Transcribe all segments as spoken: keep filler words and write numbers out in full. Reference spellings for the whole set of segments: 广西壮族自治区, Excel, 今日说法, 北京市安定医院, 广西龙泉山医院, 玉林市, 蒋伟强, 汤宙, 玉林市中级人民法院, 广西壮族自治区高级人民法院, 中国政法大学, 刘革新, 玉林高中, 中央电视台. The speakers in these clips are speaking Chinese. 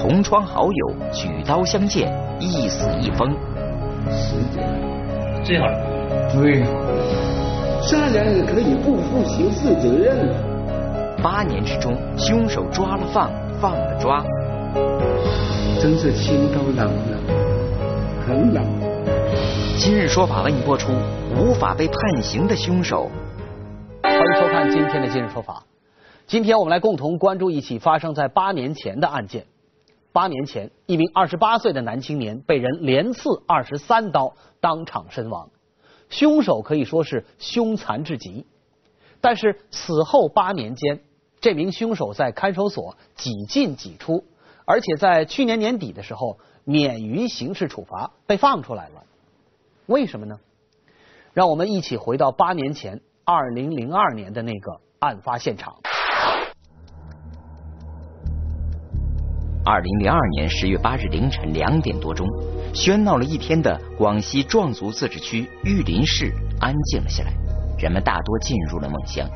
同窗好友举刀相见，一死一封。十点，最好。对呀，杀人也可以不负刑事责任的。八年之中，凶手抓了放，放了抓，真是心都冷了，很冷。今日说法为您播出无法被判刑的凶手。欢迎收看今天的今日说法。今天我们来共同关注一起发生在八年前的案件。八年前，一名二十八岁的男青年被人连刺二十三刀，当场身亡。凶手可以说是凶残至极。但是此后八年间，这名凶手在看守所几进几出，而且在去年年底的时候免于刑事处罚，被放出来了。为什么呢？让我们一起回到八年前二零零二年的那个案发现场。二零零二年十月八日凌晨两点多钟，喧闹了一天的广西壮族自治区玉林市安静了下来，人们大多进入了梦乡。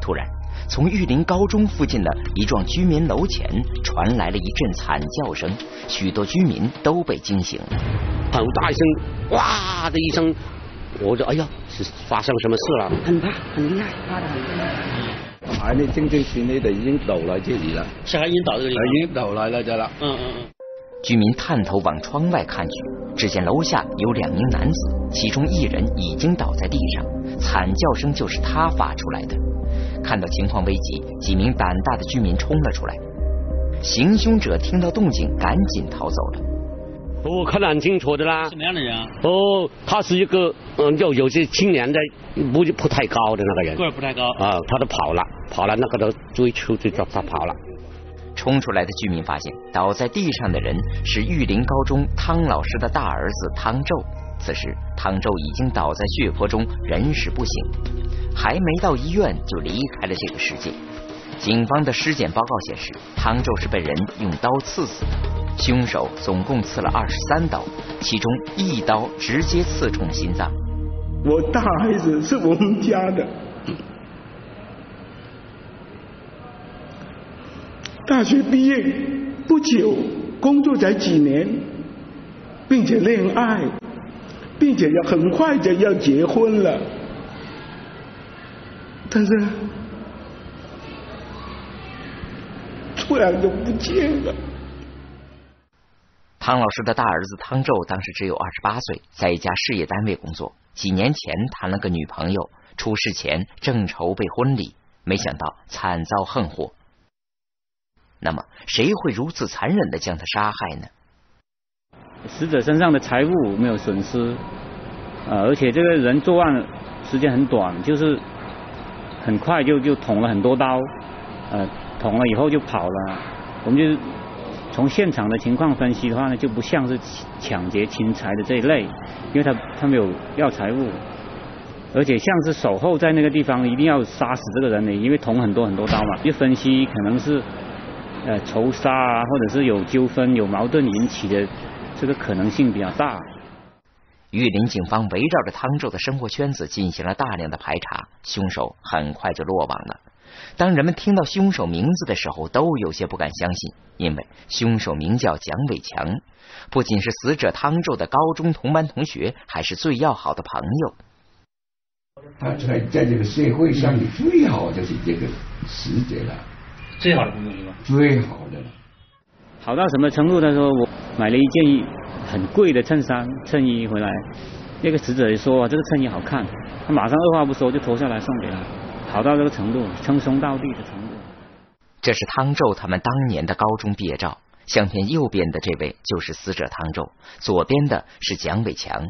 突然，从玉林高中附近的一幢居民楼前传来了一阵惨叫声，许多居民都被惊醒了。很大一声，哇的一声，我说哎呀，是发生什么事了？很怕，很害怕的，很怕。喺呢精精線呢度已經流來這裡啦，食喺煙斗呢度，已經流來啦就啦。嗯嗯嗯。居民探頭往窗外看去，只見樓下有兩名男子，其中一人已經倒在地上，慘叫聲就是他發出來的。看到情況危急，幾名胆大的居民衝了出來。行兇者聽到動靜，趕緊逃走了。我看得很清楚的啦。什麼樣的人啊？哦，他是一個嗯，就有些青年的，不不太高的那個人。個不太高。啊，他都跑了，跑了，那個都追出追抓他跑了。衝出來的居民發現，倒在地上的人是玉林高中湯老師的大兒子湯宙。此時，湯宙已經倒在血泊中，人事不省，還沒到醫院就離開了這個世界。警方的尸检报告显示，汤宙是被人用刀刺死的，凶手总共刺了二十三刀，其中一刀直接刺中心脏。我大孩子是我们家的，大学毕业不久，工作才几年，并且恋爱，并且要很快就要结婚了，但是。突然就不见了。汤老师的大儿子汤宙当时只有二十八岁，在一家事业单位工作。几年前谈了个女朋友，出事前正筹备婚礼，没想到惨遭横祸。那么，谁会如此残忍地将他杀害呢？死者身上的财物没有损失，呃，而且这个人作案时间很短，就是很快就就捅了很多刀，呃。捅了以后就跑了，我们就从现场的情况分析的话呢，就不像是抢劫侵财的这一类，因为他他没有要财物，而且像是守候在那个地方一定要杀死这个人的，因为捅很多很多刀嘛，就分析可能是呃仇杀啊，或者是有纠纷有矛盾引起的，这个可能性比较大。玉林警方围绕着汤宙的生活圈子进行了大量的排查，凶手很快就落网了。当人们听到凶手名字的时候，都有些不敢相信，因为凶手名叫蒋伟强，不仅是死者汤宙的高中同班同学，还是最要好的朋友。他在在这个社会上最好的是这个死者了，最好的朋友是吧？最好的了，好到什么程度？他说我买了一件很贵的衬衫衬衣回来，那个死者也说这个衬衣好看，他马上二话不说就脱下来送给他。好到这个程度，称兄道弟的程度。这是汤宙他们当年的高中毕业照，相片右边的这位就是死者汤宙，左边的是蒋伟强。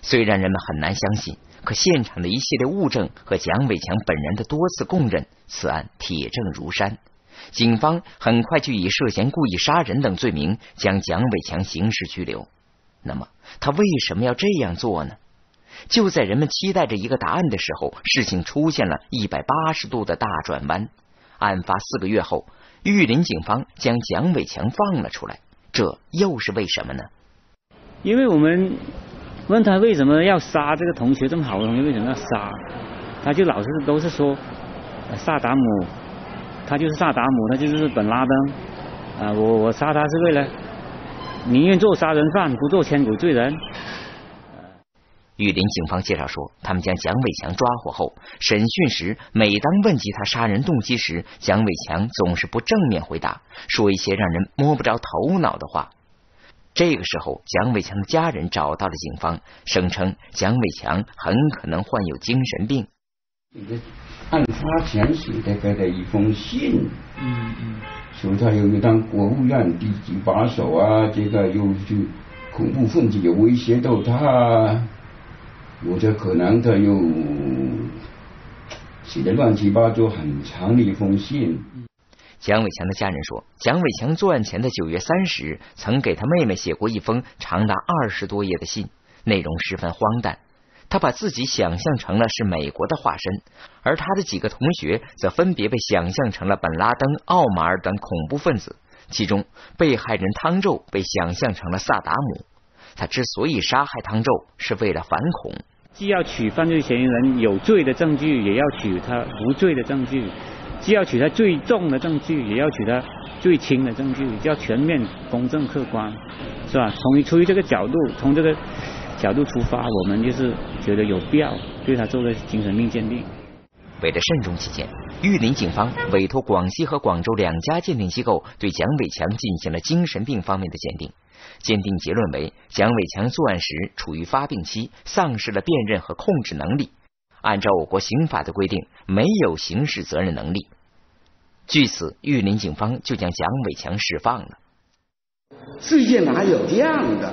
虽然人们很难相信，可现场的一系列物证和蒋伟强本人的多次供认，此案铁证如山。警方很快就以涉嫌故意杀人等罪名将蒋伟强刑事拘留。那么他为什么要这样做呢？就在人们期待着一个答案的时候，事情出现了一百八十度的大转弯。案发四个月后，玉林警方将蒋伟强放了出来，这又是为什么呢？因为我们问他为什么要杀这个同学，这么好的同学为什么要杀？他就老是都是说萨达姆，他就是萨达姆，他就是本拉登，啊，我我杀他是为了宁愿做杀人犯，不做千古罪人。玉林警方介绍说，他们将蒋伟强抓获后，审讯时每当问及他杀人动机时，蒋伟强总是不正面回答，说一些让人摸不着头脑的话。这个时候，蒋伟强的家人找到了警方，声称蒋伟强很可能患有精神病。案发前写给他的一封信，嗯嗯，说他由于当国务院第几把手啊，这个又就恐怖分子也威胁到他，我这可能他又写的乱七八糟，很长的一封信。蒋伟强的家人说，蒋伟强作案前的九月三十日，曾给他妹妹写过一封长达二十多页的信，内容十分荒诞。他把自己想象成了是美国的化身，而他的几个同学则分别被想象成了本拉登、奥马尔等恐怖分子，其中被害人汤咒被想象成了萨达姆。他之所以杀害汤咒，是为了反恐，既要取犯罪嫌疑人有罪的证据，也要取他无罪的证据，既要取他最重的证据，也要取他最轻的证据，要全面公正客观，是吧？从出于这个角度，从这个角度出发，我们就是觉得有必要对他做个精神病鉴定。为了慎重起见，玉林警方委托广西和广州两家鉴定机构对蒋伟强进行了精神病方面的鉴定。鉴定结论为，蒋伟强作案时处于发病期，丧失了辨认和控制能力，按照我国刑法的规定，没有刑事责任能力。据此，玉林警方就将蒋伟强释放了。世界哪有这样的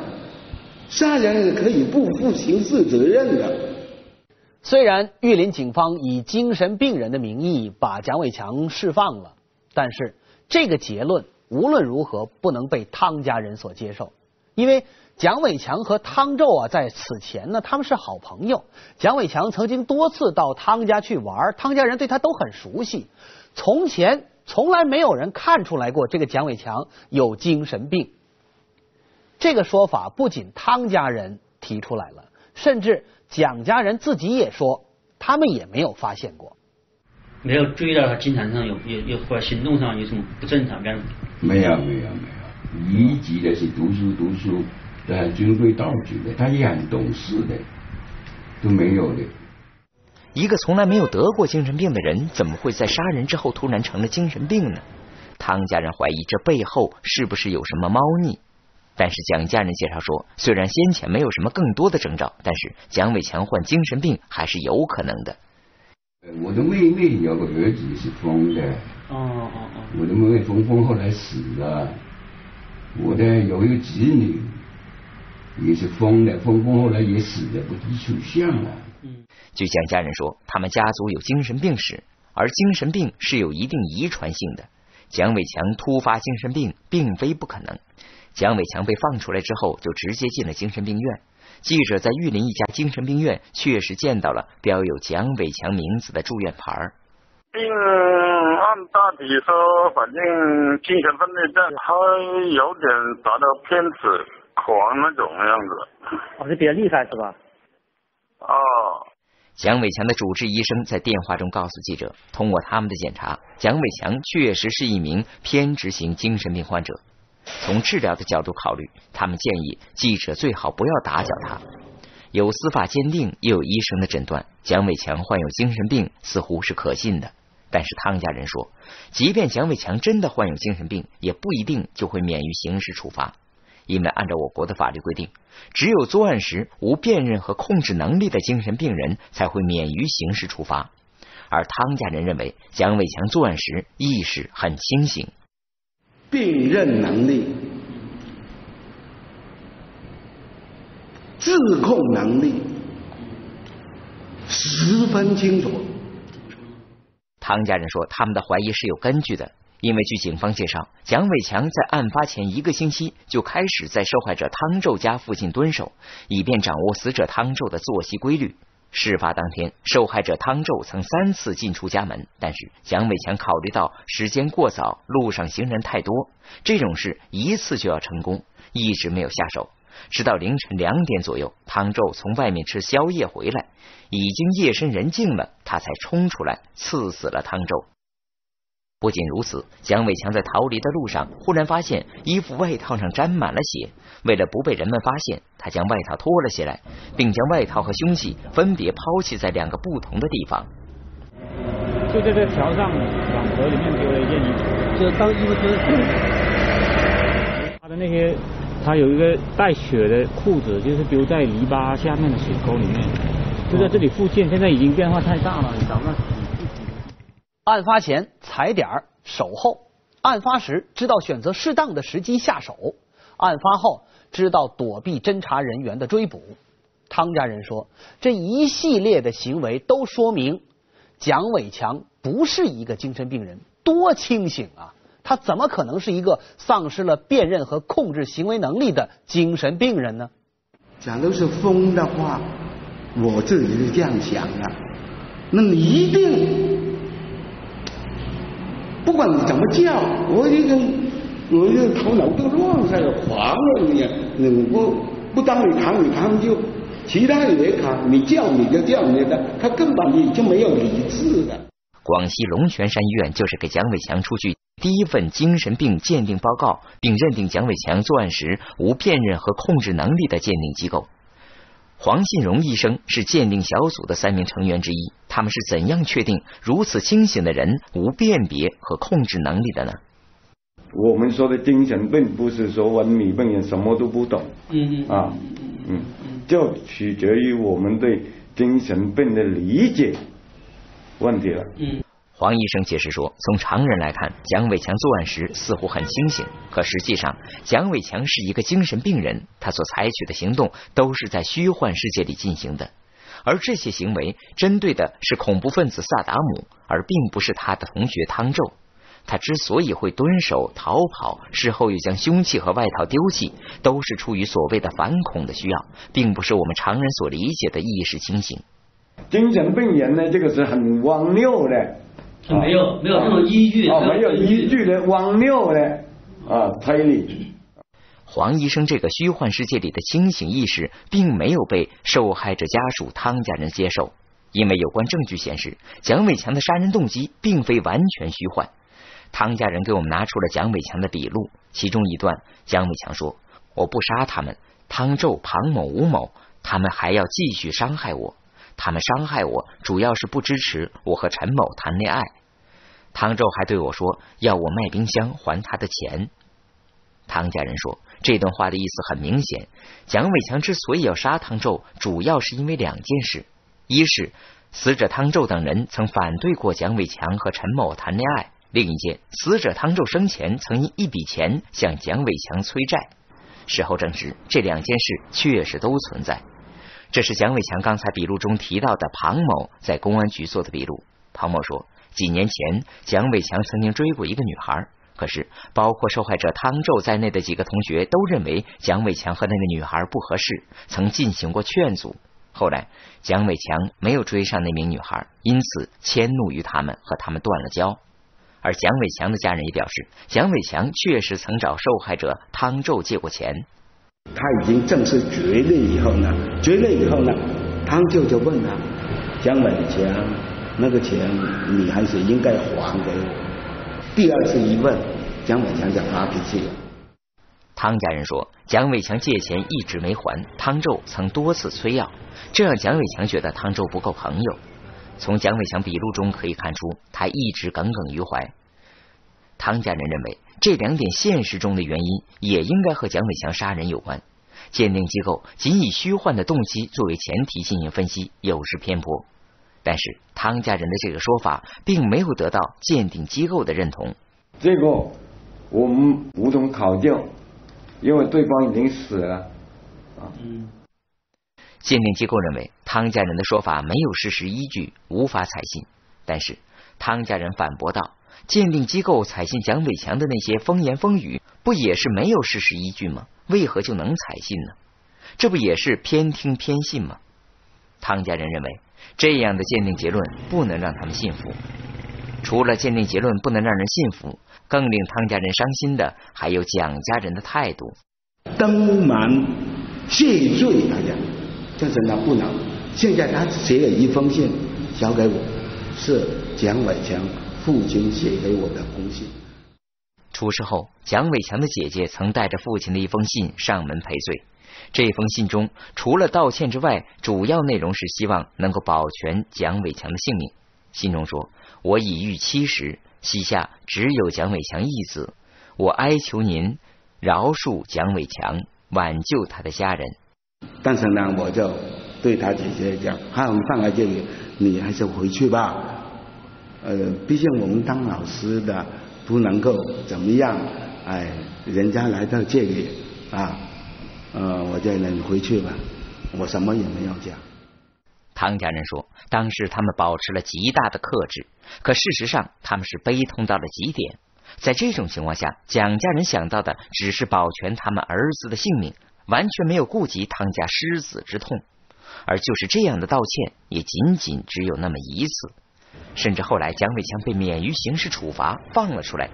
杀人可以不负刑事责任的？虽然玉林警方以精神病人的名义把蒋伟强释放了，但是这个结论无论如何不能被汤家人所接受，因为蒋伟强和汤咒啊，在此前呢他们是好朋友，蒋伟强曾经多次到汤家去玩，汤家人对他都很熟悉，从前从来没有人看出来过这个蒋伟强有精神病。这个说法不仅汤家人提出来了，甚至蒋家人自己也说他们也没有发现过，没有注意到他精神上有有有或者行动上有什么不正常。没有没有没有，一级的是读书读书呃循规蹈矩的，他也很懂事的，都没有的。一个从来没有得过精神病的人，怎么会在杀人之后突然成了精神病呢？汤家人怀疑这背后是不是有什么猫腻，但是蒋家人介绍说，虽然先前没有什么更多的征兆，但是蒋伟强患精神病还是有可能的。我的妹妹有个儿子是疯的，哦哦哦，我的妹妹疯疯后来死了，我的有一个侄女也是疯的，疯疯后来也死了，不知去向了。据蒋家人说，他们家族有精神病史，而精神病是有一定遗传性的，蒋伟强突发精神病并非不可能。蒋伟强被放出来之后，就直接进了精神病院。记者在玉林一家精神病院确实见到了标有蒋伟强名字的住院牌。病按大体说，反正精神分裂症，他有点达到偏执狂那种样子。哦，是比较厉害是吧？哦。蒋伟强的主治医生在电话中告诉记者，通过他们的检查，蒋伟强确实是一名偏执型精神病患者。从治疗的角度考虑，他们建议记者最好不要打搅他。有司法鉴定，又有医生的诊断，蒋伟强患有精神病似乎是可信的。但是汤家人说，即便蒋伟强真的患有精神病，也不一定就会免于刑事处罚，因为按照我国的法律规定，只有作案时无辨认和控制能力的精神病人才会免于刑事处罚。而汤家人认为，蒋伟强作案时意识很清醒，辨认能力、自控能力十分清楚。汤家人说，他们的怀疑是有根据的，因为据警方介绍，蒋伟强在案发前一个星期就开始在受害者汤咒家附近蹲守，以便掌握死者汤咒的作息规律。事发当天，受害者汤咒曾三次进出家门，但是蒋伟强考虑到时间过早，路上行人太多，这种事一次就要成功，一直没有下手。直到凌晨两点左右，汤咒从外面吃宵夜回来，已经夜深人静了，他才冲出来刺死了汤咒。不仅如此，蒋伟强在逃离的路上忽然发现衣服外套上沾满了血。为了不被人们发现，他将外套脱了下来，并将外套和凶器分别抛弃在两个不同的地方。就在这桥上往河里面丢了一件衣服，就当衣服丢了。他的那些，他有一个带血的裤子，就是丢在篱笆下面的水沟里面。就在这里附近，现在已经变化太大了，你找不到。 案发前踩点儿守候，案发时知道选择适当的时机下手，案发后知道躲避侦查人员的追捕。汤家人说，这一系列的行为都说明蒋伟强不是一个精神病人，多清醒啊！他怎么可能是一个丧失了辨认和控制行为能力的精神病人呢？讲都是疯的话，我自己是这样想的，那你一定。 不管你怎么叫，我这个我这个头脑都乱晒了，狂了你！你不不当你扛，你扛就其他人也扛，你叫你就叫你的，他根本你就没有理智的。广西龙泉山医院就是给蒋伟强出具第一份精神病鉴定报告，并认定蒋伟强作案时无辨认和控制能力的鉴定机构。黄信荣医生是鉴定小组的三名成员之一。 他们是怎样确定如此清醒的人无辨别和控制能力的呢？我们说的精神病不是说文明病人什么都不懂，嗯啊，嗯，就取决于我们对精神病的理解问题了。嗯，黄医生解释说，从常人来看，蒋伟强作案时似乎很清醒，可实际上，蒋伟强是一个精神病人，他所采取的行动都是在虚幻世界里进行的。 而这些行为针对的是恐怖分子萨达姆，而并不是他的同学汤宙。他之所以会蹲守、逃跑，事后又将凶器和外套丢弃，都是出于所谓的反恐的需要，并不是我们常人所理解的意识清醒。精神病人呢，这个是很荒谬的，是没有没有这种依据，哦，没有依据的荒谬的啊推理。 黄医生这个虚幻世界里的清醒意识，并没有被受害者家属汤家人接受，因为有关证据显示，蒋伟强的杀人动机并非完全虚幻。汤家人给我们拿出了蒋伟强的笔录，其中一段，蒋伟强说：“我不杀他们，汤宙、庞某、吴某，他们还要继续伤害我。他们伤害我，主要是不支持我和陈某谈恋爱。汤宙还对我说，要我卖冰箱还他的钱。” 汤家人说，这段话的意思很明显。蒋伟强之所以要杀汤宙，主要是因为两件事：一是死者汤宙等人曾反对过蒋伟强和陈某谈恋爱；另一件，死者汤宙生前曾因一笔钱向蒋伟强催债。事后证实，这两件事确实都存在。这是蒋伟强刚才笔录中提到的庞某在公安局做的笔录。庞某说，几年前蒋伟强曾经追过一个女孩。 可是，包括受害者汤宙在内的几个同学都认为蒋伟强和那个女孩不合适，曾进行过劝阻。后来，蒋伟强没有追上那名女孩，因此迁怒于他们，和他们断了交。而蒋伟强的家人也表示，蒋伟强确实曾找受害者汤宙借过钱。他已经正式决裂以后呢，决裂以后呢，汤宙就问他：“蒋伟强，那个钱你还是应该还给我。” 第二次一问，蒋伟强就发脾气了。汤家人说，蒋伟强借钱一直没还，汤宙曾多次催要，这让蒋伟强觉得汤宙不够朋友。从蒋伟强笔录中可以看出，他一直耿耿于怀。汤家人认为，这两点现实中的原因也应该和蒋伟强杀人有关。鉴定机构仅以虚幻的动机作为前提进行分析，有失偏颇。 但是汤家人的这个说法并没有得到鉴定机构的认同。这个我们无从考究，因为对方已经死了。啊，嗯。鉴定机构认为汤家人的说法没有事实依据，无法采信。但是汤家人反驳道：“鉴定机构采信蒋伟强的那些风言风语，不也是没有事实依据吗？为何就能采信呢？这不也是偏听偏信吗？”汤家人认为。 这样的鉴定结论不能让他们信服。除了鉴定结论不能让人信服，更令汤家人伤心的还有蒋家人的态度。登门谢罪，他讲，就是他不能。现在他写了一封信，交给我，是蒋伟强父亲写给我的公信。出事后，蒋伟强的姐姐曾带着父亲的一封信上门赔罪。这封信中，除了道歉之外，主要内容是希望能够保全蒋伟强的性命。信中说：“我已逾七十，膝下只有蒋伟强一子，我哀求您饶恕蒋伟强，挽救他的家人。”但是呢，我就对他姐姐讲：“啊，我们放在这里，你还是回去吧。呃，毕竟我们当老师的不能够怎么样，哎，人家来到这里啊。”呃，我叫你回去吧，我什么也没有讲。唐家人说，当时他们保持了极大的克制，可事实上他们是悲痛到了极点。在这种情况下，蒋家人想到的只是保全他们儿子的性命，完全没有顾及唐家失子之痛。而就是这样的道歉，也仅仅只有那么一次。甚至后来，蒋伟强被免于刑事处罚，放了出来。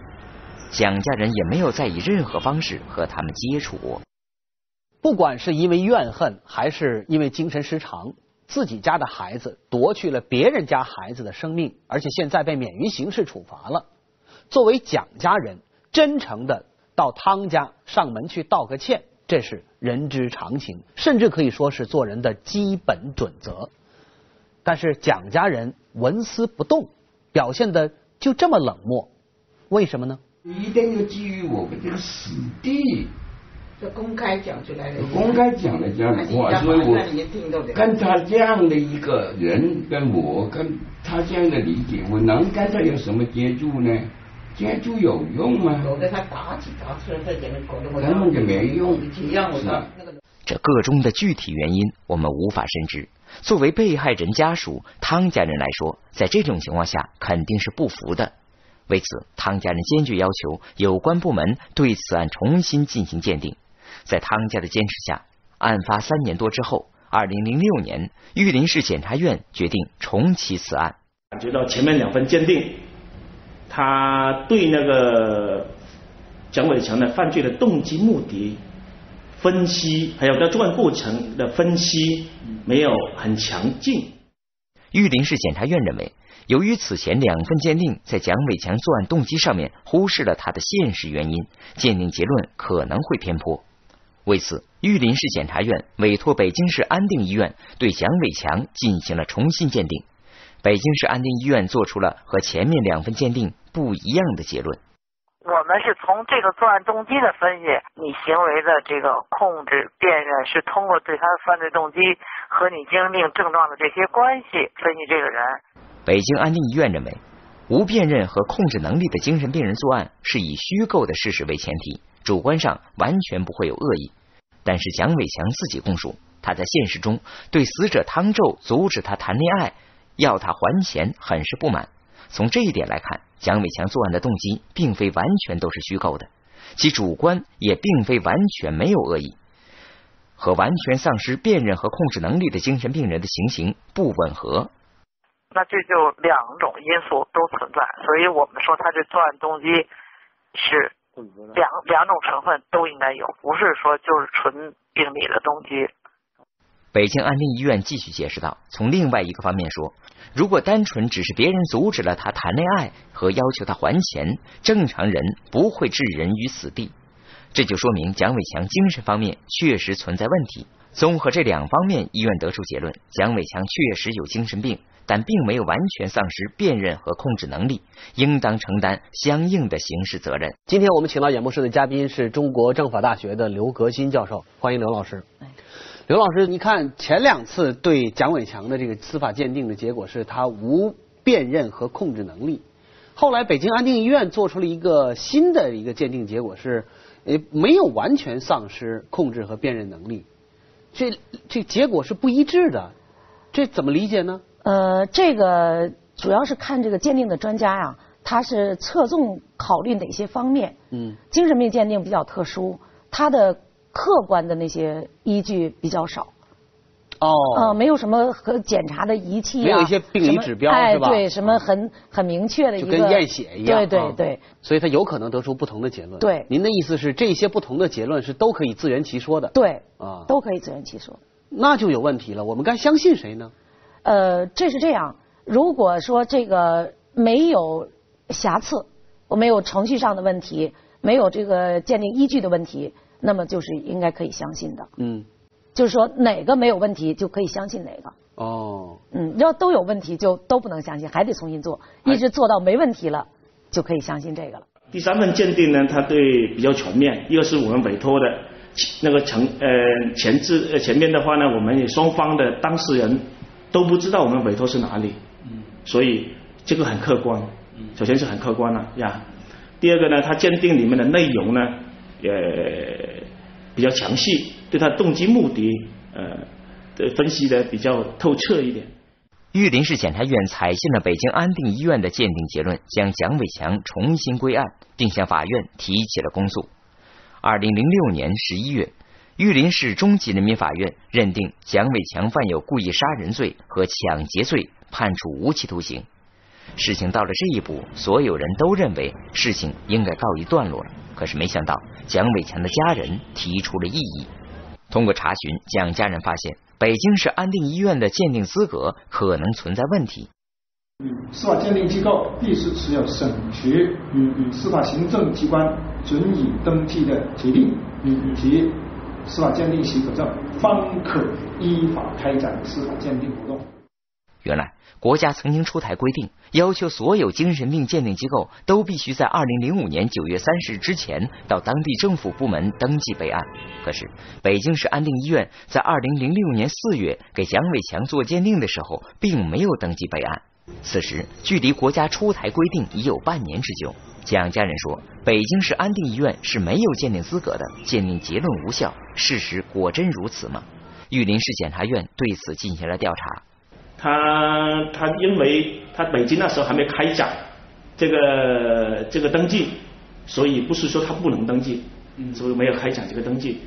蒋家人也没有再以任何方式和他们接触过。不管是因为怨恨还是因为精神失常，自己家的孩子夺去了别人家孩子的生命，而且现在被免于刑事处罚了。作为蒋家人，真诚的到汤家上门去道个歉，这是人之常情，甚至可以说是做人的基本准则。但是蒋家人纹丝不动，表现的就这么冷漠，为什么呢？一定要基于我们这个死地。这公开讲出来的，公开讲了这样的话，所以我跟他这样的一个人，跟我跟他这样的理解，我能跟他有什么接触呢？接触有用吗？我跟他打起打出来，再给人搞得我根本就没用，一样是吧？这个中的具体原因我们无法深知。作为被害人家属，汤家人来说，在这种情况下肯定是不服的。为此，汤家人坚决要求有关部门对此案重新进行鉴定。在汤家的坚持下，案发三年多之后，二零零六年，玉林市检察院决定重启此案。感觉到前面两份鉴定，他对那个蒋伟强的犯罪的动机、目的分析，还有他作案过程的分析，没有很强劲。玉林市检察院认为，由于此前两份鉴定在蒋伟强作案动机上面忽视了他的现实原因，鉴定结论可能会偏颇。为此，玉林市检察院委托北京市安定医院对蒋伟强进行了重新鉴定。北京市安定医院做出了和前面两份鉴定不一样的结论。我们是从这个作案动机的分析，你行为的这个控制辨认是通过对他的犯罪动机和你精神病症状的这些关系分析这个人。北京安定医院认为，无辨认和控制能力的精神病人作案是以虚构的事实为前提，主观上完全不会有恶意。但是蒋伟强自己供述，他在现实中对死者汤宙阻止他谈恋爱，要他还钱很是不满。从这一点来看，蒋伟强作案的动机并非完全都是虚构的，其主观也并非完全没有恶意，和完全丧失辨认和控制能力的精神病人的情形不吻合。那这就两种因素都存在，所以我们说他这作案动机是两两种成分都应该有，不是说就是纯病理的动机。北京安定医院继续解释道，从另外一个方面说，如果单纯只是别人阻止了他谈恋爱和要求他还钱，正常人不会置人于死地。这就说明蒋伟强精神方面确实存在问题。综合这两方面，医院得出结论，蒋伟强确实有精神病，但并没有完全丧失辨认和控制能力，应当承担相应的刑事责任。今天我们请到演播室的嘉宾是中国政法大学的刘革新教授，欢迎刘老师。刘老师，你看前两次对蒋伟强的这个司法鉴定的结果是他无辨认和控制能力，后来北京安定医院做出了一个新的一个鉴定结果是没有完全丧失控制和辨认能力，这这结果是不一致的，这怎么理解呢？呃，这个主要是看这个鉴定的专家呀、啊，他是侧重考虑哪些方面。嗯，精神病鉴定比较特殊，他的客观的那些依据比较少。哦。呃，没有什么和检查的仪器、啊。没有一些病理指标是吧？哎，对，什么很很明确的一个。就跟验血一样。对对对、啊。所以他有可能得出不同的结论。对。您的意思是这些不同的结论是都可以自圆其说的。对。啊。都可以自圆其说。那就有问题了，我们该相信谁呢？呃，这是这样，如果说这个没有瑕疵，我没有程序上的问题，没有这个鉴定依据的问题，那么就是应该可以相信的。嗯，就是说哪个没有问题就可以相信哪个。哦，嗯，要都有问题就都不能相信，还得重新做，一直做到没问题了就可以相信这个了。第三份鉴定呢，它对比较全面，一个是我们委托的那个前呃前置呃前面的话呢，我们双方的当事人都不知道我们委托是哪里，嗯，所以这个很客观，首先是很客观了、啊、呀。第二个呢，它鉴定里面的内容呢，呃，比较详细，对它动机目的呃分析的比较透彻一点。玉林市检察院采信了北京安定医院的鉴定结论，将蒋伟强重新归案，并向法院提起了公诉。二零零六年十一月，玉林市中级人民法院认定蒋伟强犯有故意杀人罪和抢劫罪，判处无期徒刑。事情到了这一步，所有人都认为事情应该告一段落了。可是没想到，蒋伟强的家人提出了异议。通过查询，蒋家人发现，北京市安定医院的鉴定资格可能存在问题。司法鉴定机构必须持有省局与与司法行政机关准予登记的决定与及司法鉴定许可证，方可依法开展司法鉴定活动。原来，国家曾经出台规定，要求所有精神病鉴定机构都必须在二零零五年九月三十日之前到当地政府部门登记备案。可是，北京市安定医院在二零零六年四月给蒋伟强做鉴定的时候，并没有登记备案。此时，距离国家出台规定已有半年之久。蒋家人说，北京市安定医院是没有鉴定资格的，鉴定结论无效。事实果真如此吗？玉林市检察院对此进行了调查。他他因为他北京那时候还没开展这个这个登记，所以不是说他不能登记，所以没有开展这个登记。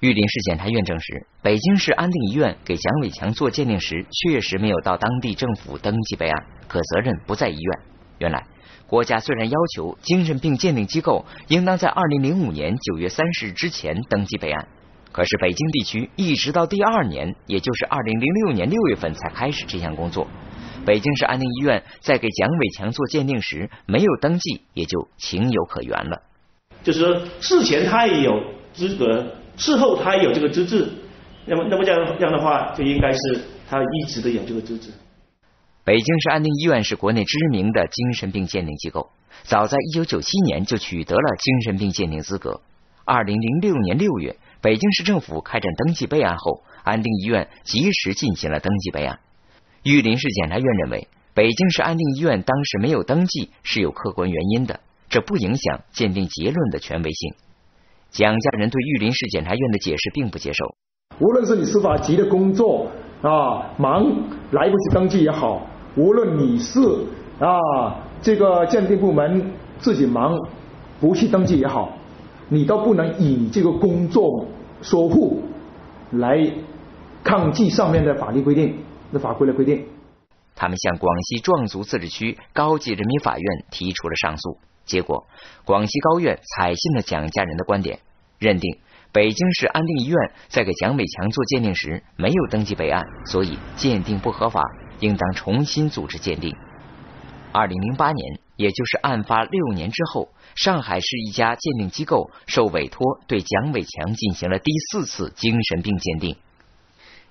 玉林市检察院证实，北京市安定医院给蒋伟强做鉴定时，确实没有到当地政府登记备案，可责任不在医院。原来，国家虽然要求精神病鉴定机构应当在二零零五年九月三十日之前登记备案。可是北京地区一直到第二年，也就是二零零六年六月份才开始这项工作。北京市安定医院在给蒋伟强做鉴定时没有登记，也就情有可原了。就是说，事前他也有资格，事后他也有这个资质，那么那么这样这样的话，就应该是他一直都有这个资质。北京市安定医院是国内知名的精神病鉴定机构，早在一九九七年就取得了精神病鉴定资格。二零零六年六月。北京市政府开展登记备案后，安定医院及时进行了登记备案。玉林市检察院认为，北京市安定医院当时没有登记是有客观原因的，这不影响鉴定结论的权威性。蒋家人对玉林市检察院的解释并不接受。无论是你司法局的工作啊忙来不及登记也好，无论你是啊这个鉴定部门自己忙不去登记也好，你都不能以这个工作说护来抗拒上面的法律规定、那法规的规定。他们向广西壮族自治区高级人民法院提出了上诉，结果广西高院采信了蒋家人的观点，认定北京市安定医院在给蒋伟强做鉴定时没有登记备案，所以鉴定不合法，应当重新组织鉴定。二零零八年。也就是案发六年之后，上海市一家鉴定机构受委托对蒋伟强进行了第四次精神病鉴定。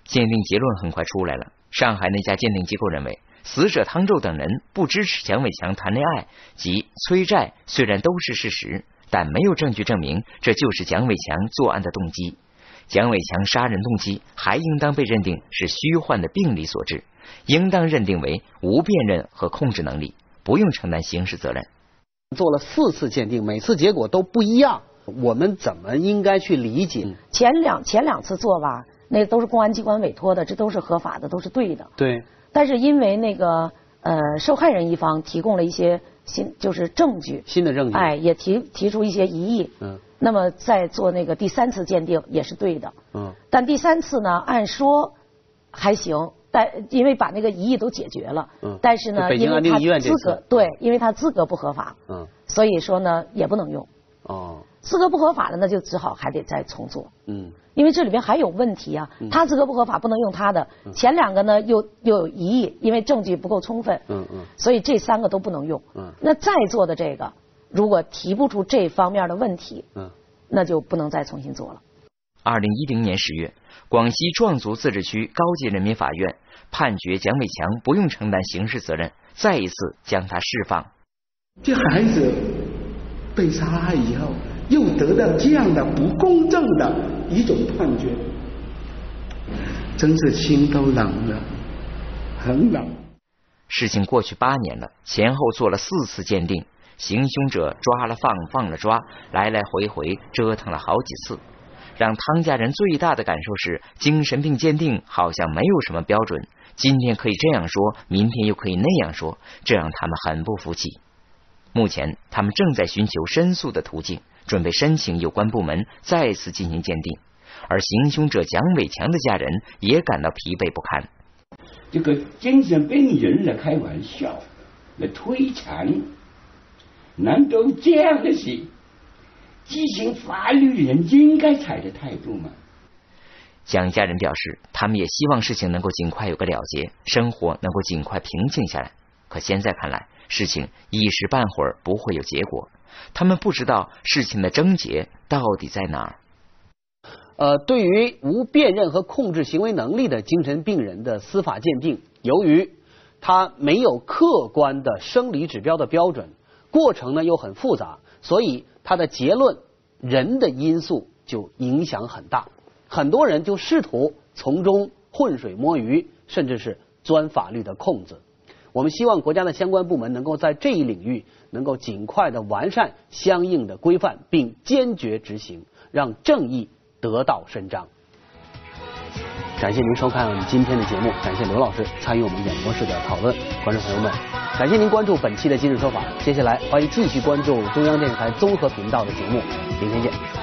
鉴定结论很快出来了，上海那家鉴定机构认为，死者汤周等人不支持蒋伟强谈恋爱及催债，虽然都是事实，但没有证据证明这就是蒋伟强作案的动机。蒋伟强杀人动机还应当被认定是虚幻的病理所致，应当认定为无辨认和控制能力，不用承担刑事责任。做了四次鉴定，每次结果都不一样，我们怎么应该去理解？嗯、前两前两次做吧，那都是公安机关委托的，这都是合法的，都是对的。对。但是因为那个呃，受害人一方提供了一些新，就是证据，新的证据，哎，也提提出一些疑义。嗯。那么再做那个第三次鉴定也是对的。嗯。但第三次呢，按说还行。但因为把那个疑义都解决了，嗯，但是呢，因为他资格对，因为他资格不合法，嗯，所以说呢也不能用。哦，资格不合法的那就只好还得再重做。嗯，因为这里边还有问题啊，他资格不合法不能用他的，嗯、前两个呢又又有疑义，因为证据不够充分。嗯嗯，所以这三个都不能用。嗯，那在座的这个如果提不出这方面的问题，嗯，那就不能再重新做了。二零一零年十月，广西壮族自治区高级人民法院判决蒋伟强不用承担刑事责任，再一次将他释放。这孩子被杀害以后，又得到这样的不公正的一种判决，真是心都冷了，很冷。事情过去八年了，前后做了四次鉴定，行凶者抓了放，放了抓，来来回回折腾了好几次。让汤家人最大的感受是，精神病鉴定好像没有什么标准，今天可以这样说，明天又可以那样说，这让他们很不服气。目前他们正在寻求申诉的途径，准备申请有关部门再次进行鉴定。而行凶者蒋伟强的家人也感到疲惫不堪。这个精神病人来开玩笑，来推搡，难道这样的事执行法律人应该采的态度吗？蒋家人表示，他们也希望事情能够尽快有个了结，生活能够尽快平静下来。可现在看来，事情一时半会儿不会有结果，他们不知道事情的症结到底在哪儿。呃，对于无辨认和控制行为能力的精神病人的司法鉴定，由于他没有客观的生理指标的标准，过程呢又很复杂，所以他的结论人的因素就影响很大，很多人就试图从中浑水摸鱼，甚至是钻法律的空子。我们希望国家的相关部门能够在这一领域能够尽快的完善相应的规范，并坚决执行，让正义得到伸张。感谢您收看我们今天的节目，感谢刘老师参与我们演播室的讨论。观众朋友们，感谢您关注本期的今日说法，接下来欢迎继续关注中央电视台综合频道的节目，明天见。